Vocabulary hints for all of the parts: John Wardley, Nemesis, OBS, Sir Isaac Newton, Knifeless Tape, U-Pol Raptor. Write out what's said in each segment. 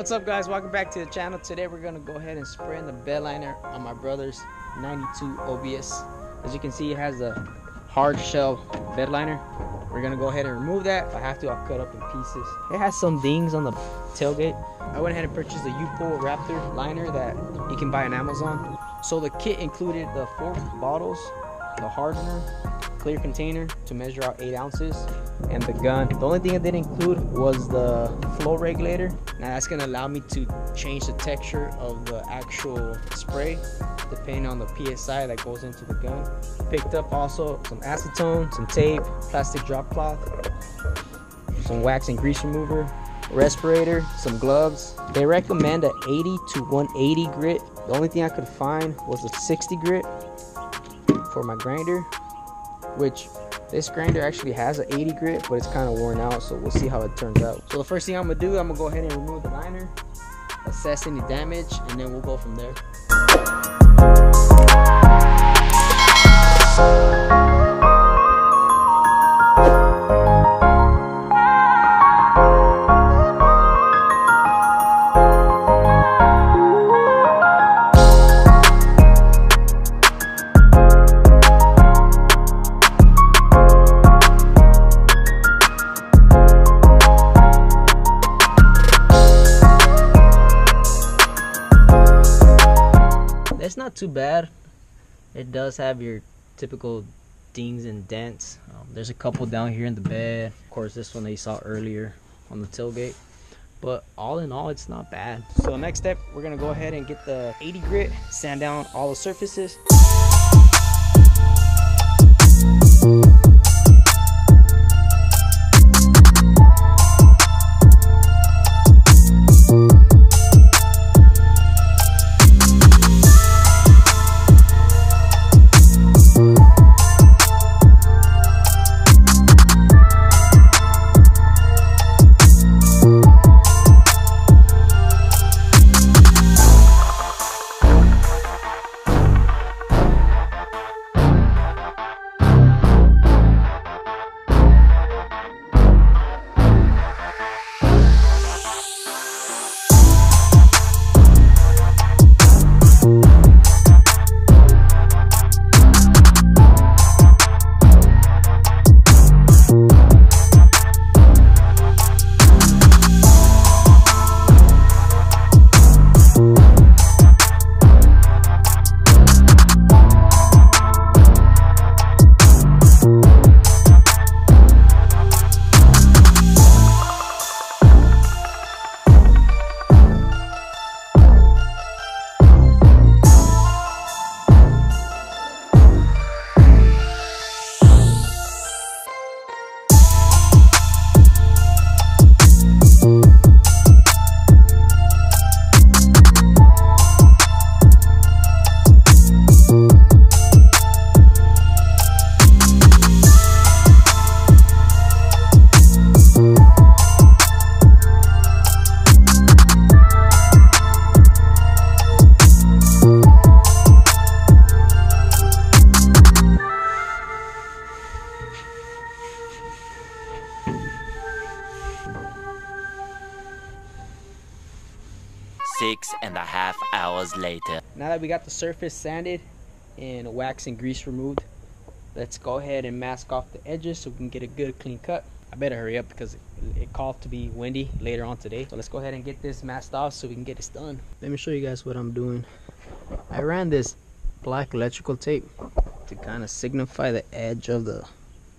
What's up, guys? Welcome back to the channel. Today we're gonna go ahead and spray in the bed liner on my brother's 92 OBS. As you can see, it has a hard shell bed liner. We're gonna go ahead and remove that. If I have to, I'll cut up in pieces. It has some dings on the tailgate. I went ahead and purchased a U-Pol Raptor liner that you can buy on Amazon. So the kit included the 4 bottles, the hardener, clear container to measure out 8 ounces, and the gun. The only thing I didn't include was the flow regulator. Now that's gonna allow me to change the texture of the actual spray depending on the PSI that goes into the gun. Picked up also some acetone, some tape, plastic drop cloth, some wax and grease remover, respirator, some gloves. They recommend a 80 to 180 grit. The only thing I could find was a 60 grit for my grinder, which this grinder actually has an 80 grit, but it's kind of worn out, so we'll see how it turns out. So the first thing I'm gonna do, I'm gonna go ahead and remove the liner, assess any damage, and then we'll go from there. It's not too bad. It does have your typical dings and dents. There's a couple down here in the bed. Of course, this one they saw earlier on the tailgate. But all in all, it's not bad. So the next step, we're gonna go ahead and get the 80 grit, sand down all the surfaces. Six and a half hours later. Now that we got the surface sanded and wax and grease removed, let's go ahead and mask off the edges so we can get a good clean cut. I better hurry up because it called to be windy later on today. So let's go ahead and get this masked off so we can get this done. Let me show you guys what I'm doing. I ran this black electrical tape to kind of signify the edge of the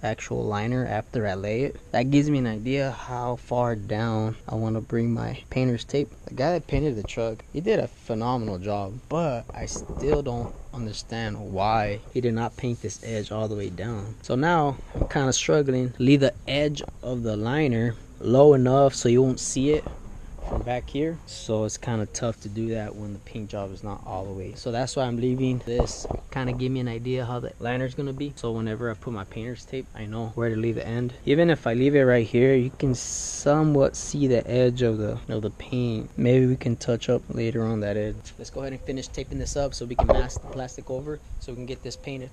actual liner after I lay it. That gives me an idea how far down I want to bring my painter's tape. The guy that painted the truck, he did a phenomenal job, but I still don't understand why he did not paint this edge all the way down. So now I'm kind of struggling. Leave the edge of the liner low enough so you won't see it from back here, so it's kind of tough to do that when the paint job is not all the way. So that's why I'm leaving this, kind of give me an idea how the liner is going to be, so whenever I put my painter's tape, I know where to leave the end. Even if I leave it right here, you can somewhat see the edge of the paint. Maybe we can touch up later on that edge. Let's go ahead and finish taping this up so we can mask the plastic over so we can get this painted.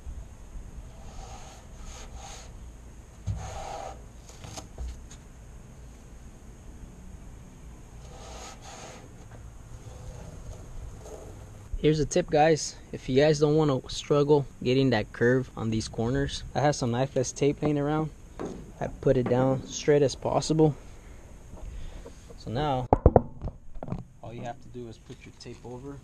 Here's a tip, guys. If you guys don't want to struggle getting that curve on these corners, I have some knifeless tape laying around. I put it down straight as possible. So now all you have to do is put your tape over.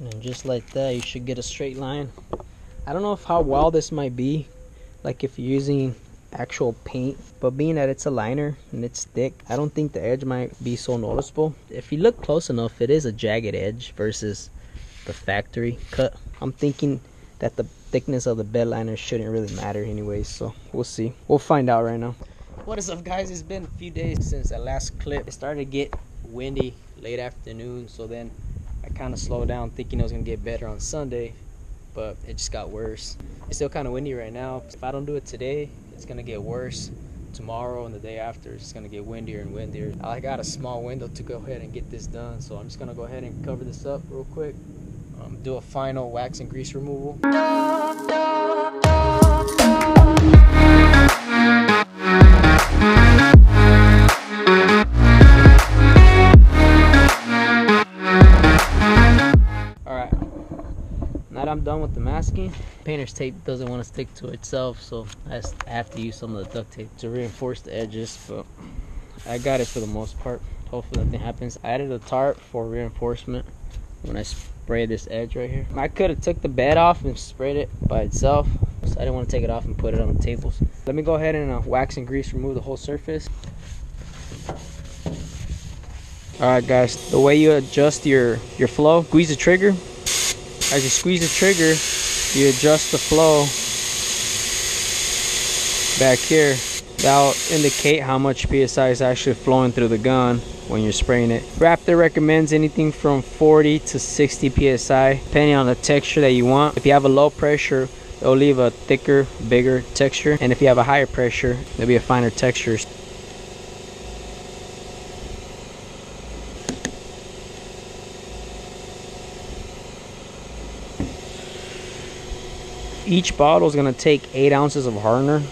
And just like that, you should get a straight line. I don't know if how well this might be, like if you're using actual paint, but being that it's a liner and it's thick, I don't think the edge might be so noticeable. If you look close enough, it is a jagged edge versus the factory cut. I'm thinking that the thickness of the bed liner shouldn't really matter anyways, so we'll see. We'll find out right now. What is up, guys? It's been a few days since that last clip. It started to get windy late afternoon, so then I kind of slowed down thinking it was going to get better on Sunday, but it just got worse. It's still kind of windy right now. If I don't do it today, it's going to get worse. Tomorrow and the day after, it's going to get windier and windier. I got a small window to go ahead and get this done, so I'm just going to go ahead and cover this up real quick. Do a final wax and grease removal. I'm done with the masking. Painter's tape doesn't want to stick to itself, so I have to use some of the duct tape to reinforce the edges, but I got it for the most part. Hopefully nothing happens. I added a tarp for reinforcement when I sprayed this edge right here. I could have took the bed off and sprayed it by itself, so I didn't want to take it off and put it on the tables. Let me go ahead and wax and grease remove the whole surface. Alright guys, the way you adjust your flow, squeeze the trigger. As you squeeze the trigger, you adjust the flow back here. That'll indicate how much PSI is actually flowing through the gun when you're spraying it. Raptor recommends anything from 40 to 60 PSI, depending on the texture that you want. If you have a low pressure, it'll leave a thicker, bigger texture. And if you have a higher pressure, it'll be a finer texture. Each bottle is going to take 8 ounces of hardener.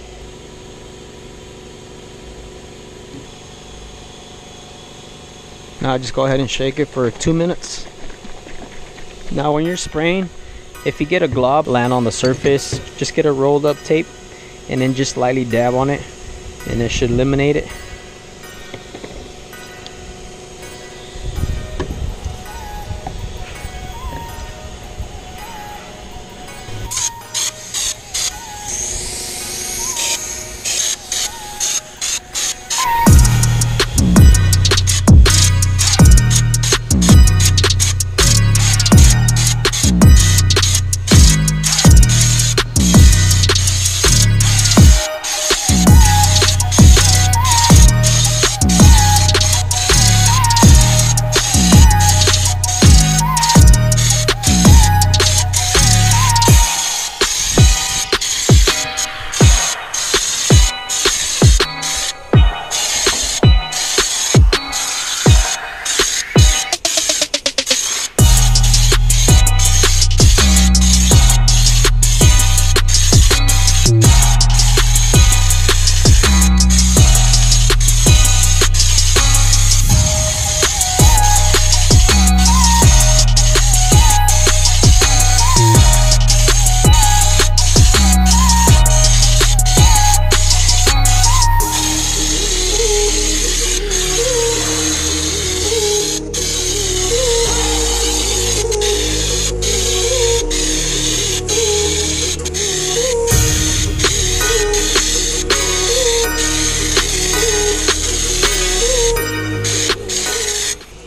Now just go ahead and shake it for 2 minutes. Now when you're spraying, if you get a glob land on the surface, just get a rolled up tape and then just lightly dab on it, and it should eliminate it.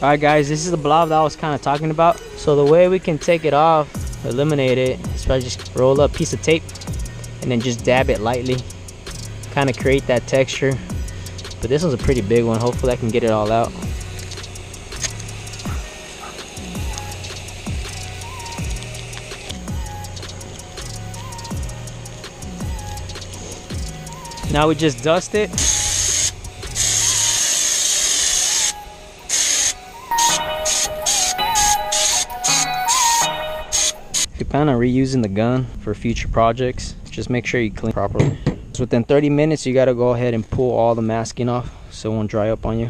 Alright guys, this is the blob that I was kind of talking about. So the way we can take it off, eliminate it, is probably just roll up a piece of tape and then just dab it lightly, kind of create that texture. But this one's a pretty big one. Hopefully I can get it all out. Now we just dust it. You're kind of reusing the gun for future projects. Just make sure you clean properly. So within 30 minutes, you gotta go ahead and pull all the masking off so it won't dry up on you.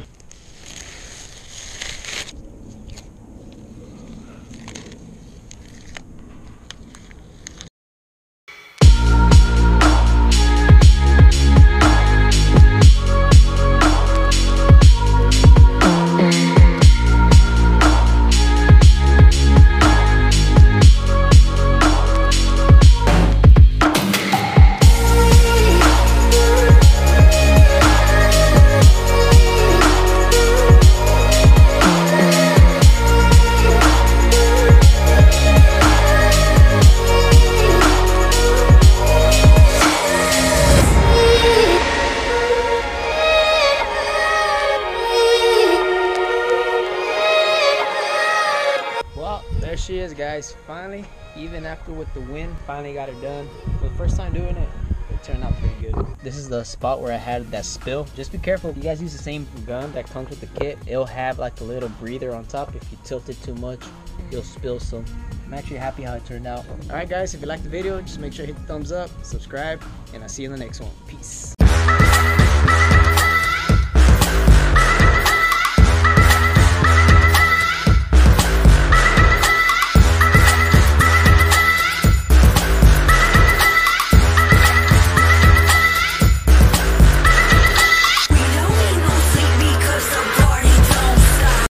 There she is, guys. Finally, even after with the wind, finally got her done. For the first time doing it, it turned out pretty good. This is the spot where I had that spill. Just be careful. If you guys use the same gun that comes with the kit, it'll have like a little breather on top. If you tilt it too much, you'll spill some. I'm actually happy how it turned out. All right, guys, if you liked the video, just make sure you hit the thumbs up, subscribe, and I'll see you in the next one. Peace.